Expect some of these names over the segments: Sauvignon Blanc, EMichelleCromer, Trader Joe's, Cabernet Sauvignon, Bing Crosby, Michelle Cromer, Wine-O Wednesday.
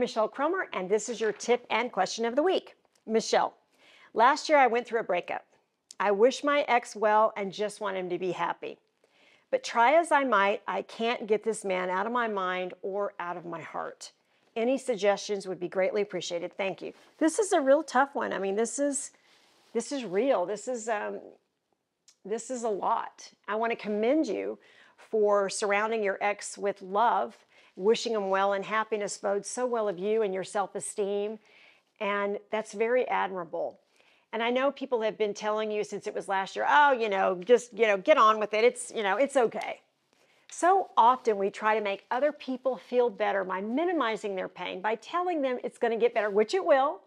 I'm Michelle Cromer, and this is your tip and question of the week. Michelle, last year I went through a breakup. I wish my ex well and just want him to be happy. But try as I might, I can't get this man out of my mind or out of my heart. Any suggestions would be greatly appreciated. Thank you. This is a real tough one. I mean, this is real. This is a lot. I want to commend you for surrounding your ex with love, wishing him well, and happiness bodes so well of you and your self-esteem. And that's very admirable. And I know people have been telling you since it was last year, oh, just, get on with it. It's, it's okay. So often we try to make other people feel better by minimizing their pain, by telling them it's going to get better, which it will,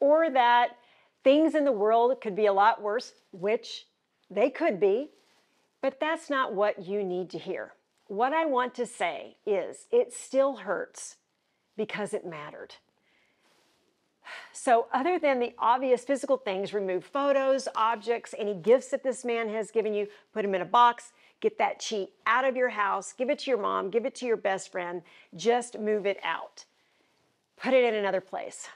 or that things in the world could be a lot worse, which they could be, but that's not what you need to hear. What I want to say is it still hurts because it mattered. So other than the obvious physical things, remove photos, objects, any gifts that this man has given you, put them in a box, get that cheat out of your house, give it to your mom, give it to your best friend, just move it out. Put it in another place.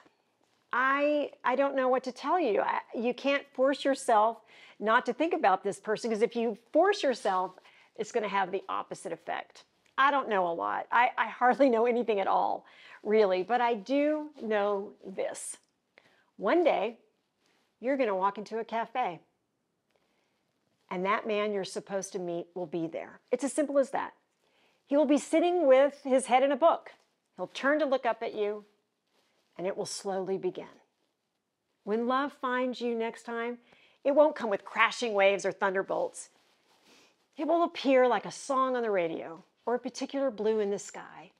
I don't know what to tell you. You can't force yourself not to think about this person, because if you force yourself, it's going to have the opposite effect. I don't know a lot. I hardly know anything at all, really, but I do know this. One day, you're going to walk into a cafe, and that man you're supposed to meet will be there. It's as simple as that. He will be sitting with his head in a book. He'll turn to look up at you, and it will slowly begin. When love finds you next time, it won't come with crashing waves or thunderbolts. It will appear like a song on the radio, or a particular blue in the sky.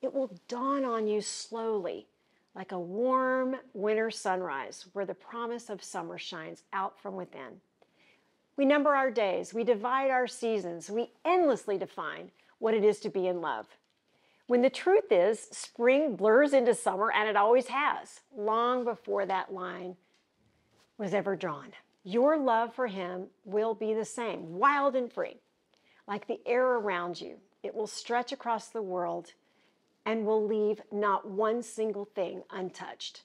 It will dawn on you slowly, like a warm winter sunrise where the promise of summer shines out from within. We number our days, we divide our seasons, we endlessly define what it is to be in love. When the truth is, spring blurs into summer, and it always has, long before that line was ever drawn. Your love for him will be the same, wild and free, like the air around you. It will stretch across the world and will leave not one single thing untouched.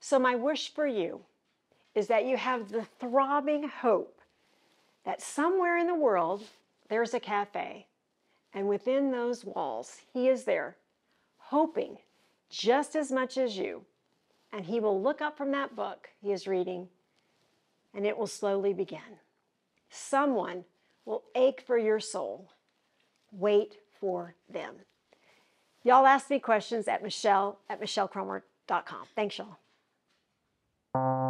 So my wish for you is that you have the throbbing hope that somewhere in the world there's a cafe, and within those walls he is there, hoping just as much as you, and he will look up from that book he is reading, and it will slowly begin. Someone will ache for your soul. Wait for them. Y'all ask me questions at michelle@michellecromer.com. Thanks, y'all.